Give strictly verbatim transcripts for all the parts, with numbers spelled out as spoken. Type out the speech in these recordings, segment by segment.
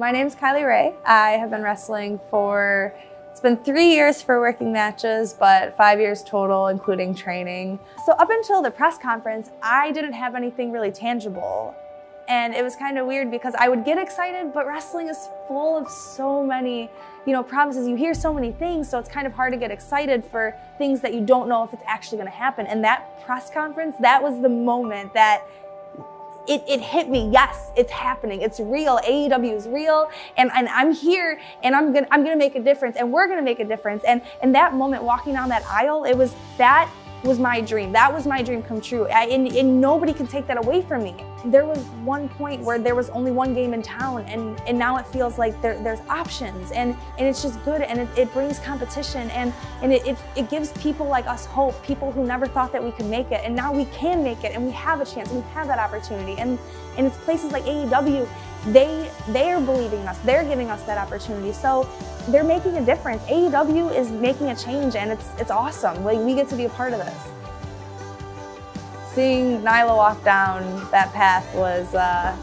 My name's Kylie Rae. I have been wrestling for, it's been three years for working matches, but five years total, including training. So up until the press conference, I didn't have anything really tangible. And it was kind of weird because I would get excited, but wrestling is full of so many, you know, promises. You hear so many things, so it's kind of hard to get excited for things that you don't know if it's actually gonna happen. And that press conference, that was the moment that it, it hit me. Yes, it's happening. It's real. A E W is real. And, and I'm here and I'm gonna, I'm gonna make a difference, and we're gonna make a difference. And, and that moment walking down that aisle, it was that, was my dream. That was my dream come true. I, and, and nobody can take that away from me. There was one point where there was only one game in town, and, and now it feels like there, there's options, and, and it's just good, and it, it brings competition, and, and it, it, it gives people like us hope, people who never thought that we could make it, and now we can make it, and we have a chance, and we have that opportunity. And, and it's places like A E W, they, they're believing in us, they're giving us that opportunity. So they're making a difference. A E W is making a change, and it's, it's awesome. Like, we get to be a part of this. Seeing Nyla walk down that path was, uh,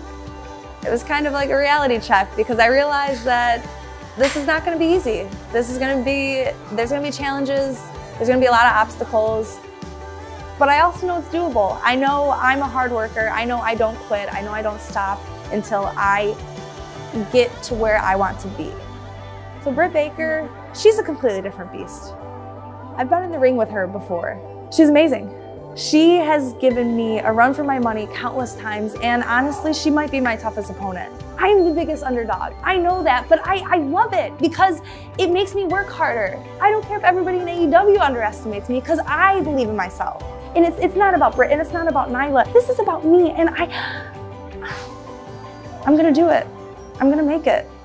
it was kind of like a reality check, because I realized that this is not gonna be easy. This is gonna be, there's gonna be challenges, there's gonna be a lot of obstacles, but I also know it's doable. I know I'm a hard worker, I know I don't quit, I know I don't stop until I get to where I want to be. So Britt Baker, she's a completely different beast. I've been in the ring with her before. She's amazing. She has given me a run for my money countless times, and honestly, she might be my toughest opponent. I'm the biggest underdog. I know that, but I, I love it because it makes me work harder. I don't care if everybody in A E W underestimates me, because I believe in myself. And it's, it's not about Britt, and it's not about Nyla. This is about me, and I, I'm gonna do it. I'm gonna make it.